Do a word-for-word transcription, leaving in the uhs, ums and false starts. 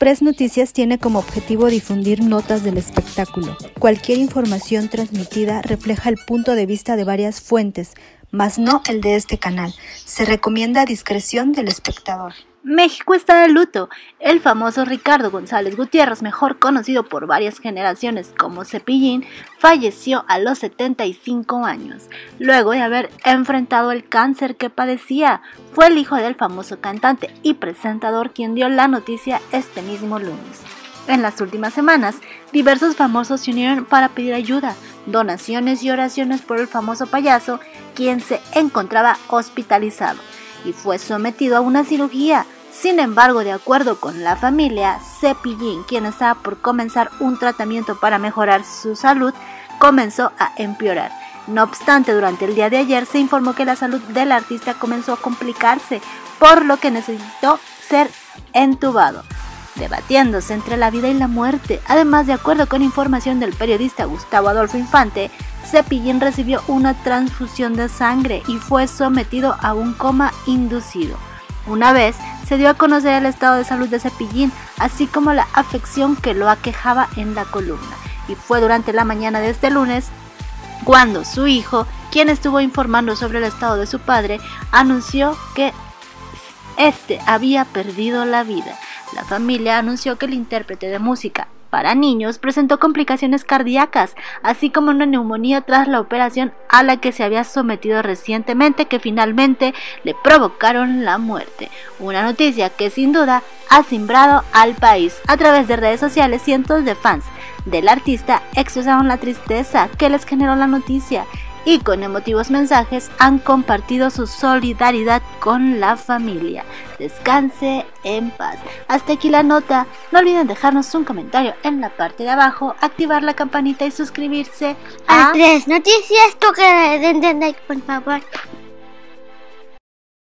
Express Noticias tiene como objetivo difundir notas del espectáculo. Cualquier información transmitida refleja el punto de vista de varias fuentes, mas no el de este canal. Se recomienda discreción del espectador. México está de luto. El famoso Ricardo González Gutiérrez, mejor conocido por varias generaciones como Cepillín, falleció a los setenta y cinco años, luego de haber enfrentado el cáncer que padecía. Fue el hijo del famoso cantante y presentador quien dio la noticia este mismo lunes. En las últimas semanas, diversos famosos se unieron para pedir ayuda, donaciones y oraciones por el famoso payaso, quien se encontraba hospitalizado y fue sometido a una cirugía. Sin embargo, de acuerdo con la familia, Cepillín, quien estaba por comenzar un tratamiento para mejorar su salud, comenzó a empeorar. No obstante, durante el día de ayer se informó que la salud del artista comenzó a complicarse, por lo que necesitó ser entubado, debatiéndose entre la vida y la muerte. Además, de acuerdo con información del periodista Gustavo Adolfo Infante, Cepillín recibió una transfusión de sangre y fue sometido a un coma inducido. Una vez se dio a conocer el estado de salud de Cepillín, así como la afección que lo aquejaba en la columna, y fue durante la mañana de este lunes cuando su hijo, quien estuvo informando sobre el estado de su padre, anunció que este había perdido la vida. La familia anunció que el intérprete de música para niños presentó complicaciones cardíacas, así como una neumonía tras la operación a la que se había sometido recientemente, que finalmente le provocaron la muerte. Una noticia que sin duda ha cimbrado al país. A través de redes sociales, cientos de fans del artista expresaron la tristeza que les generó la noticia y con emotivos mensajes han compartido su solidaridad con la familia. Descanse en paz. Hasta aquí la nota. No olviden dejarnos un comentario en la parte de abajo, activar la campanita y suscribirse a, a tres Noticias. Toca den like, por favor.